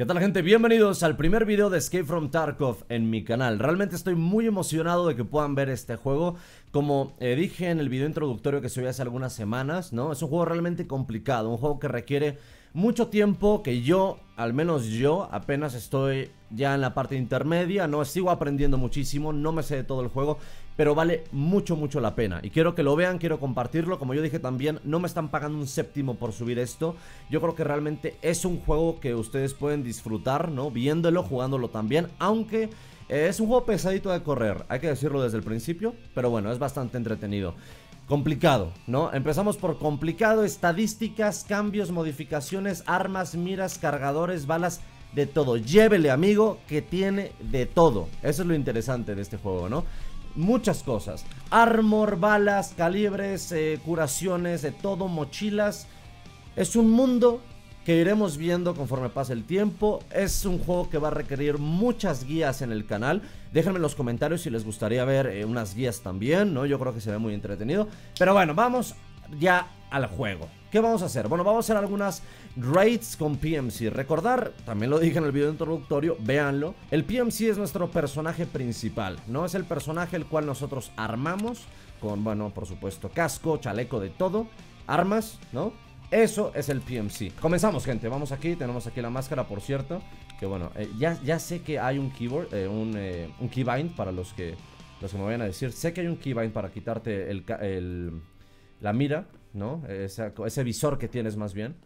¿Qué tal, gente? Bienvenidos al primer video de Escape from Tarkov en mi canal. Realmente estoy muy emocionado de que puedan ver este juego. Como dije en el video introductorio que subí hace algunas semanas, ¿no? Es un juego realmente complicado, un juego que requiere mucho tiempo, que yo, al menos yo, apenas estoy ya en la parte intermedia, ¿no? Sigo aprendiendo muchísimo, no me sé de todo el juego, pero vale mucho, mucho la pena. Y quiero que lo vean, quiero compartirlo. Como yo dije también, no me están pagando un céntimo por subir esto. Yo creo que realmente es un juego que ustedes pueden disfrutar, ¿no? Viéndolo, jugándolo también, aunque es un juego pesadito de correr, hay que decirlo desde el principio, pero bueno, es bastante entretenido. Complicado, ¿no? Empezamos por complicado, estadísticas, cambios, modificaciones, armas, miras, cargadores, balas, de todo. Llévele, amigo, que tiene de todo. Eso es lo interesante de este juego, ¿no? Muchas cosas. Armor, balas, calibres, curaciones, de todo, mochilas. Es un mundo que iremos viendo conforme pase el tiempo. Es un juego que va a requerir muchas guías en el canal. Déjenme en los comentarios si les gustaría ver unas guías también, ¿no? Yo creo que se ve muy entretenido. Pero bueno, vamos ya al juego. ¿Qué vamos a hacer? Bueno, vamos a hacer algunas raids con PMC. Recordar, también lo dije en el video introductorio, véanlo. El PMC es nuestro personaje principal, ¿no? Es el personaje el cual nosotros armamos con, bueno, por supuesto, casco, chaleco, de todo, armas, ¿no? Eso es el PMC. Comenzamos, gente. Vamos aquí. Tenemos aquí la máscara, por cierto. Que bueno, ya sé que hay un keyboard, un keybind para los que me vayan a decir. Sé que hay un keybind para quitarte la mira, ¿no? Ese visor que tienes, más bien.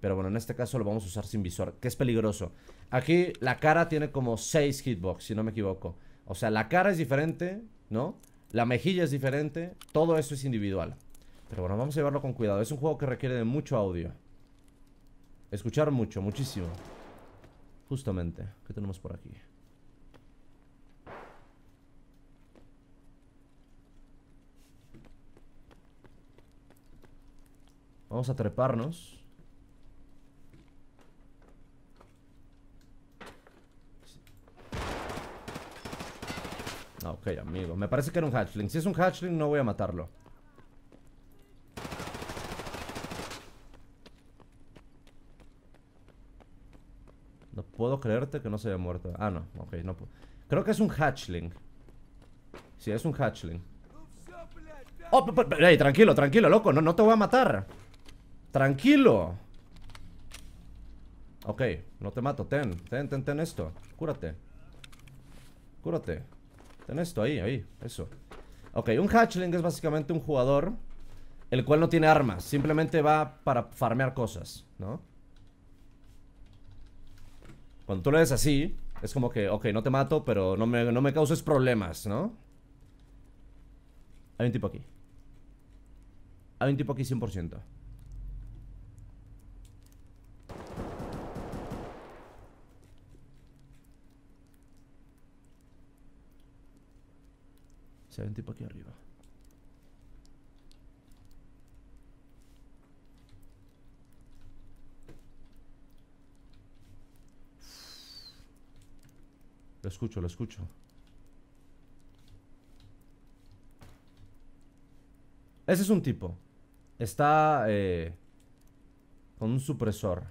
Pero bueno, en este caso lo vamos a usar sin visor, que es peligroso. Aquí la cara tiene como 6 hitbox, si no me equivoco. O sea, la cara es diferente, ¿no? La mejilla es diferente. Todo eso es individual. Pero bueno, vamos a llevarlo con cuidado. Es un juego que requiere de mucho audio. Escuchar mucho, muchísimo. Justamente. ¿Qué tenemos por aquí? Vamos a treparnos. Ok, amigo. Me parece que era un hatchling. Si es un hatchling, no voy a matarlo. No puedo creerte que no se haya muerto. Ah, no, ok, no puedo. Creo que es un hatchling. Sí, es un hatchling. Oh, hey, tranquilo, tranquilo, loco. No te voy a matar. Tranquilo. Ok, no te mato. Ten esto. Cúrate. Cúrate. Ten esto, ahí, eso. Ok, un hatchling es básicamente un jugador el cual no tiene armas. Simplemente va para farmear cosas, ¿no? Cuando tú lo ves así, es como que, ok, no te mato, pero no me causes problemas, ¿no? Hay un tipo aquí. Hay un tipo aquí 100%. Sí, hay un tipo aquí arriba. Lo escucho, lo escucho. Ese es un tipo. Está con un supresor.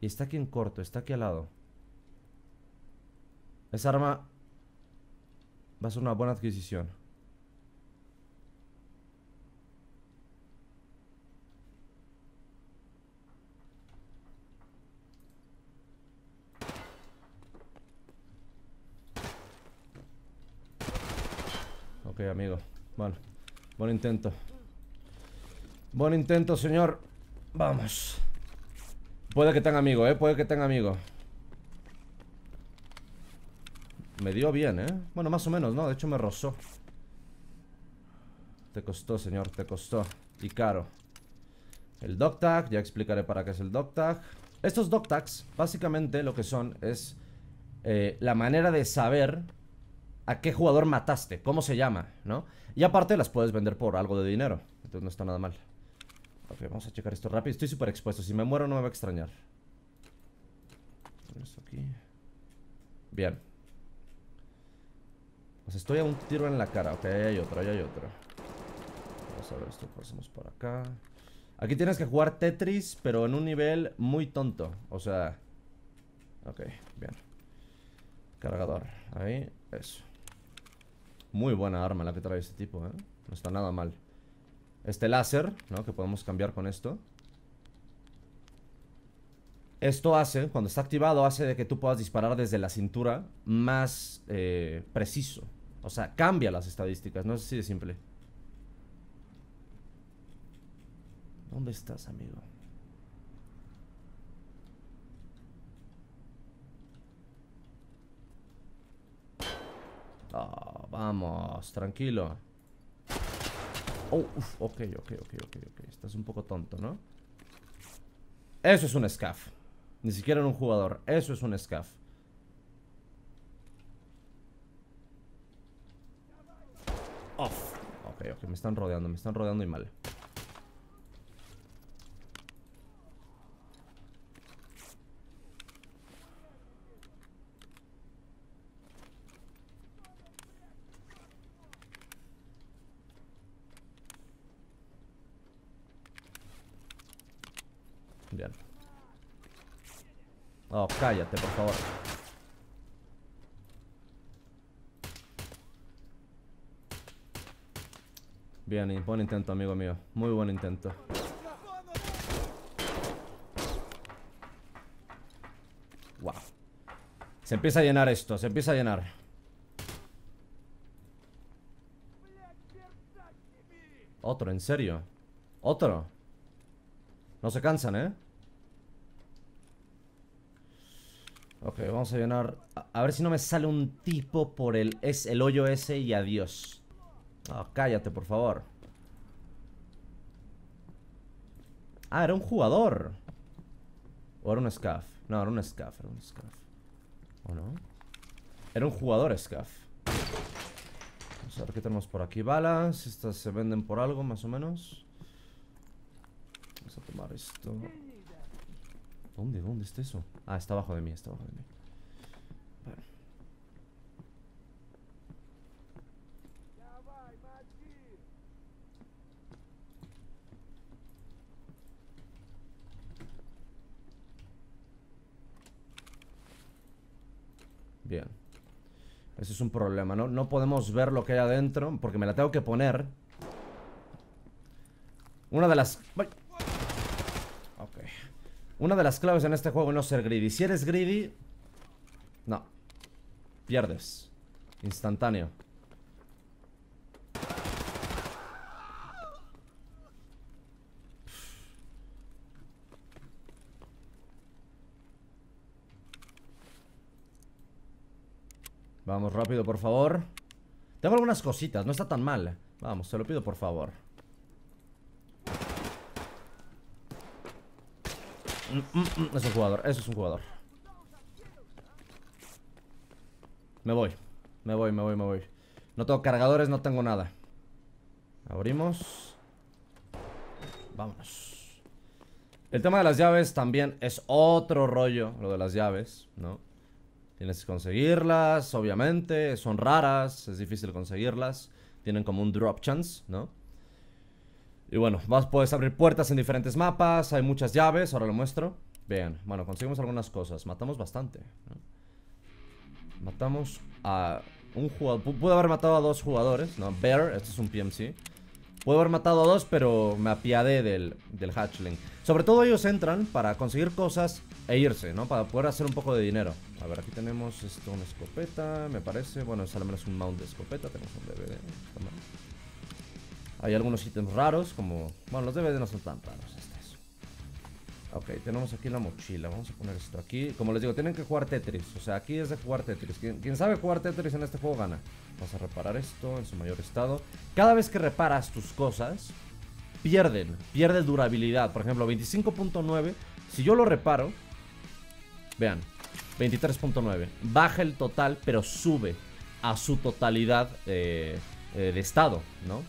Y está aquí en corto, está aquí al lado. Esa arma va a ser una buena adquisición. Ok, amigo. Bueno, buen intento. Buen intento, señor. Vamos. Puede que tenga amigo, puede que tenga amigo. Me dio bien, bueno, más o menos, ¿no? De hecho me rozó. Te costó, señor, te costó. Y caro. El Doctag, ya explicaré para qué es el Doctag. Estos Doctags, básicamente lo que son es la manera de saber a qué jugador mataste, cómo se llama, ¿no? Y aparte las puedes vender por algo de dinero. Entonces no está nada mal. Ok, vamos a checar esto rápido. Estoy súper expuesto. Si me muero no me va a extrañar. Esto aquí. Bien. Pues estoy a un tiro en la cara. Ok, ahí hay otro, ahí hay otro. Vamos a ver esto que hacemos por acá. Aquí tienes que jugar Tetris, pero en un nivel muy tonto. O sea, Ok, bien. Cargador, ahí, eso. Muy buena arma la que trae este tipo, ¿eh? No está nada mal. Este láser, ¿no? Que podemos cambiar con esto. Esto hace, cuando está activado, hace de que tú puedas disparar desde la cintura más preciso. O sea, cambia las estadísticas, no es así de simple. ¿Dónde estás, amigo? Oh, vamos, tranquilo. Oh, uf, ok. Estás un poco tonto, ¿no? Eso es un scaf. Ni siquiera en un jugador. Eso es un scaf. Off. Ok, me están rodeando y mal. Bien. Oh, cállate, por favor. Bien, buen intento, amigo mío. Muy buen intento. Wow. Se empieza a llenar esto, se empieza a llenar. Otro, en serio. Otro. No se cansan, ¿eh? Ok, vamos a llenar. A ver si no me sale un tipo por el hoyo ese y adiós. Oh, cállate, por favor. Ah, era un jugador. O era un scaf. No, era un scaf, era un scaf. ¿O no? Era un jugador scaf. Vamos a ver qué tenemos por aquí. Balas, estas se venden por algo, más o menos. Vamos a tomar esto. ¿Dónde? ¿Dónde está eso? Ah, está abajo de mí, está abajo de mí. Bueno. Bien. Ese es un problema, ¿no? No podemos ver lo que hay adentro porque me la tengo que poner. Una de las... Una de las claves en este juego es no ser greedy. Si eres greedy, no. Pierdes. Instantáneo. Vamos rápido, por favor. Tengo algunas cositas, no está tan mal. Vamos, se lo pido, por favor. Es un jugador, eso es un jugador. Me voy. No tengo cargadores, no tengo nada. Abrimos. Vámonos. El tema de las llaves también es otro rollo. Lo de las llaves, ¿no? Tienes que conseguirlas, obviamente. Son raras, es difícil conseguirlas. Tienen como un drop chance, ¿no? Y bueno, puedes abrir puertas en diferentes mapas. Hay muchas llaves, ahora lo muestro. Bien, bueno, conseguimos algunas cosas. Matamos bastante, ¿no? Matamos a un jugador. Pude haber matado a dos jugadores, ¿no? Bear, esto es un PMC. Pude haber matado a dos, pero me apiadé del hatchling. Sobre todo ellos entran para conseguir cosas e irse, ¿no? Para poder hacer un poco de dinero. A ver, aquí tenemos esto, una escopeta, me parece. Bueno, es al menos un mount de escopeta. Tenemos un DVD. Hay algunos ítems raros, como... Bueno, los DVD no son tan raros, estos. Ok, tenemos aquí la mochila. Vamos a poner esto aquí. Como les digo, tienen que jugar Tetris. O sea, aquí es de jugar Tetris. Quien sabe jugar Tetris en este juego gana. Vamos a reparar esto en su mayor estado. Cada vez que reparas tus cosas, pierde durabilidad. Por ejemplo, 25.9. Si yo lo reparo, vean, 23.9. Baja el total, pero sube a su totalidad de estado, ¿no?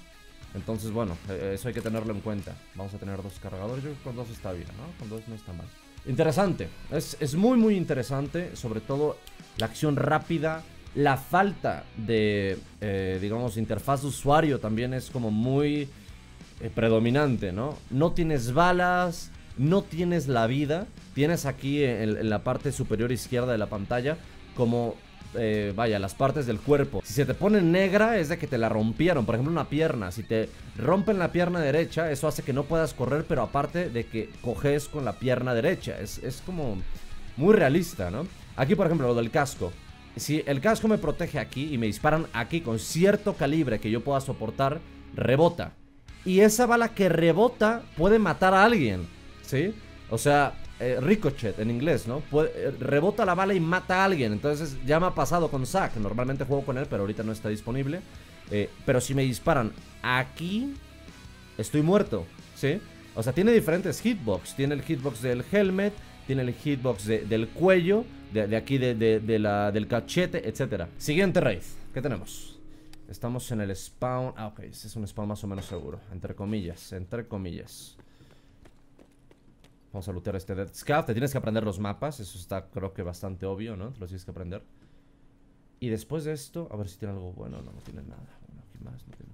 Entonces, bueno, eso hay que tenerlo en cuenta. Vamos a tener dos cargadores. Yo creo que con dos está bien, ¿no? Con dos no está mal. Interesante. Es muy, muy interesante. Sobre todo la acción rápida. La falta de, digamos, interfaz de usuario también es como muy predominante, ¿no? No tienes balas. no tienes la vida. Tienes aquí en la parte superior izquierda de la pantalla como, vaya, las partes del cuerpo. Si se te pone negra es de que te la rompieron. Por ejemplo, una pierna, si te rompen la pierna derecha, eso hace que no puedas correr, pero aparte de que coges con la pierna derecha. Es como muy realista, ¿no? Aquí, por ejemplo, lo del casco. Si el casco me protege aquí y me disparan aquí con cierto calibre que yo pueda soportar, rebota. Y esa bala que rebota puede matar a alguien, ¿sí? O sea... ricochet en inglés, ¿no? Rebota la bala y mata a alguien. Entonces ya me ha pasado con Zack. Normalmente juego con él, pero ahorita no está disponible. Pero si me disparan aquí, estoy muerto, ¿sí? O sea, tiene diferentes hitbox. Tiene el hitbox del helmet, tiene el hitbox del cuello, de aquí, del cachete, etc. Siguiente raid. ¿Qué tenemos? Estamos en el spawn. Ah, ok, ese es un spawn más o menos seguro. Entre comillas, entre comillas. Vamos a lootear este Dead Scaf. Te tienes que aprender los mapas. Eso está, creo que bastante obvio, ¿no? Te los tienes que aprender. Y después de esto, a ver si tiene algo bueno. No, no tiene nada. Bueno, ¿qué más? No tiene.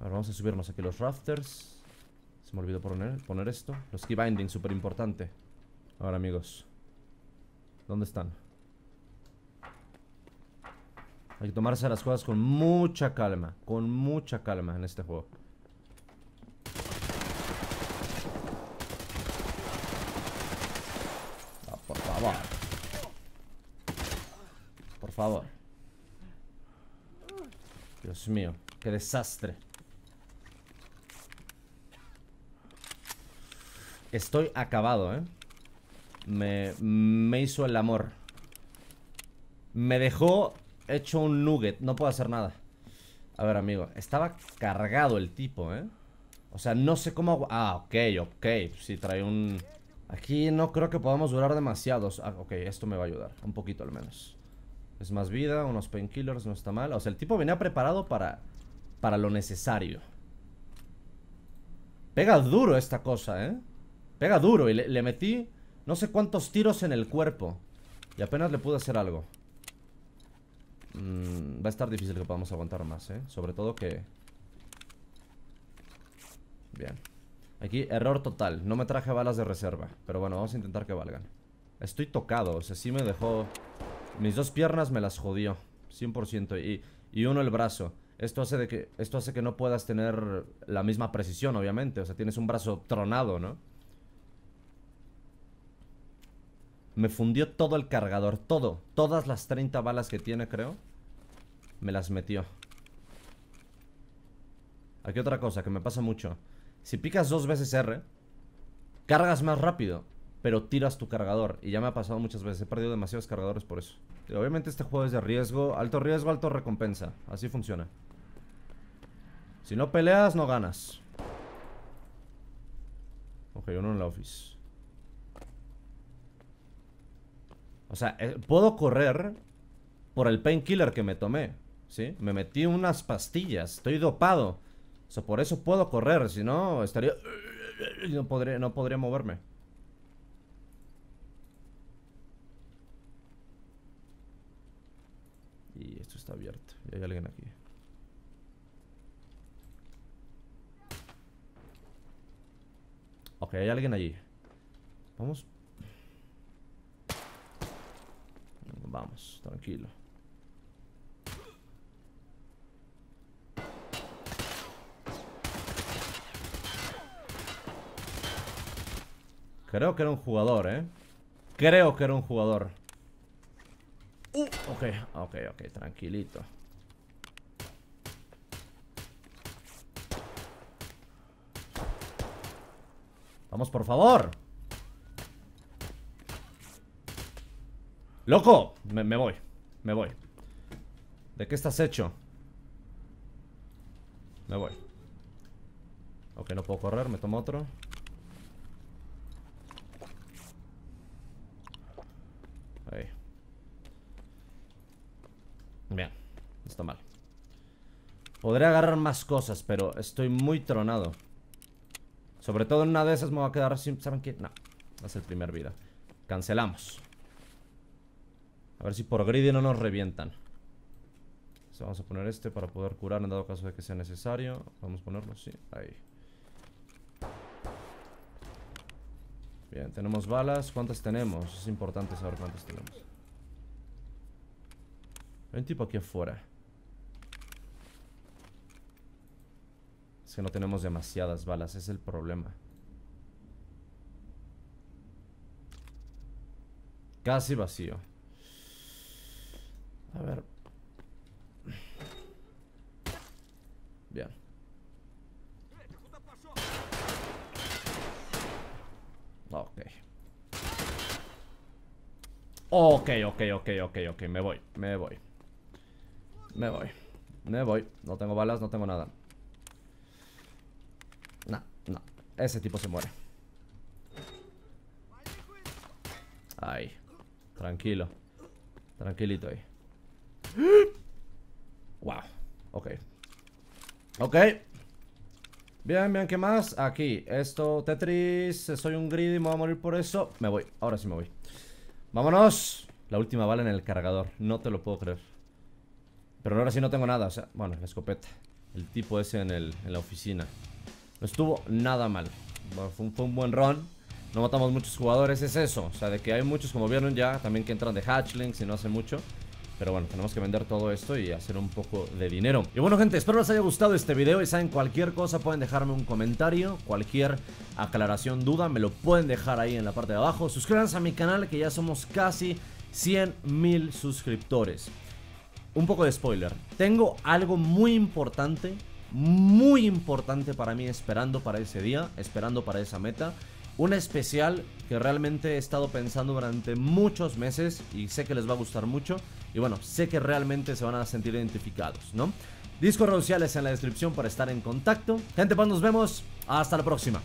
A ver, vamos a subirnos aquí los rafters. Se me olvidó poner esto. Los key bindings, súper importante. Ahora, amigos, ¿dónde están? Hay que tomarse las cosas con mucha calma. Con mucha calma en este juego. Por favor. Dios mío, qué desastre. Estoy acabado, ¿eh? Me hizo el amor. Me dejó hecho un nugget. No puedo hacer nada. A ver, amigo, estaba cargado el tipo, ¿eh? O sea, no sé cómo... Ah, ok, ok. Sí, trae un... Aquí no creo que podamos durar demasiados. Ah, ok, esto me va a ayudar, un poquito al menos. Es más vida, unos painkillers, no está mal. O sea, el tipo venía preparado para lo necesario. Pega duro esta cosa, ¿eh? Pega duro y le metí no sé cuántos tiros en el cuerpo. Y apenas le pude hacer algo. Va a estar difícil que podamos aguantar más, ¿eh? Sobre todo que... Bien. Aquí, error total, no me traje balas de reserva. Pero bueno, vamos a intentar que valgan. Estoy tocado, o sea, sí me dejó. Mis dos piernas me las jodió 100%, y uno el brazo. Esto hace que no puedas tener la misma precisión, obviamente. O sea, tienes un brazo tronado, ¿no? Me fundió todo el cargador, todo. Todas las 30 balas que tiene, creo, me las metió. Aquí otra cosa que me pasa mucho. Si picas dos veces R, cargas más rápido, pero tiras tu cargador. Y ya me ha pasado muchas veces, he perdido demasiados cargadores por eso. Y obviamente este juego es de riesgo, alto recompensa. Así funciona. Si no peleas, no ganas. Ok, uno en la office. O sea, puedo correr por el painkiller que me tomé, ¿sí? Me metí unas pastillas, estoy dopado. O sea, por eso puedo correr, si no, estaría... No podría moverme. Y esto está abierto, y hay alguien aquí. Ok, hay alguien allí. Vamos. Vamos, tranquilo. Creo que era un jugador, ¿eh? Creo que era un jugador. Ok, ok, ok, tranquilito. Vamos, por favor. ¡Loco! Me voy, me voy. ¿De qué estás hecho? Me voy. Ok, no puedo correr, me tomo otro. Bien, está mal. Podría agarrar más cosas, pero estoy muy tronado. Sobre todo en una de esas me va a quedar sin... ¿Saben qué? No, va a ser primer vida. Cancelamos. A ver si por greedy no nos revientan. Entonces vamos a poner este para poder curar en dado caso de que sea necesario. Vamos a ponerlo, sí, ahí. Bien, tenemos balas. ¿Cuántas tenemos? Es importante saber cuántas tenemos. Hay un tipo aquí afuera. Es que no tenemos demasiadas balas, es el problema. Casi vacío. A ver. Bien. Ok. Ok. Me voy. No tengo balas, no tengo nada. No. Ese tipo se muere. Ahí. Tranquilo. Tranquilito ahí. Wow. Ok. Bien, ¿qué más? Aquí, esto, Tetris. Soy un greedy, me voy a morir por eso. Me voy, ahora sí me voy. ¡Vámonos! La última bala en el cargador, no te lo puedo creer. Pero ahora sí no tengo nada, o sea, bueno, la escopeta. El tipo ese en la oficina no estuvo nada mal. Bueno, fue un buen run. No matamos muchos jugadores, es eso. O sea, de que hay muchos, como vieron ya, también que entran de hatchlings y no hace mucho. Pero bueno, tenemos que vender todo esto y hacer un poco de dinero. Y bueno, gente, espero les haya gustado este video. Y saben, cualquier cosa pueden dejarme un comentario. Cualquier aclaración, duda, me lo pueden dejar ahí en la parte de abajo. Suscríbanse a mi canal que ya somos casi 100,000 suscriptores. Un poco de spoiler. Tengo algo muy importante para mí esperando para ese día, esperando para esa meta. Un especial que realmente he estado pensando durante muchos meses y sé que les va a gustar mucho. Y bueno, sé que realmente se van a sentir identificados, ¿no? Discord sociales en la descripción para estar en contacto. Gente, pues nos vemos. Hasta la próxima.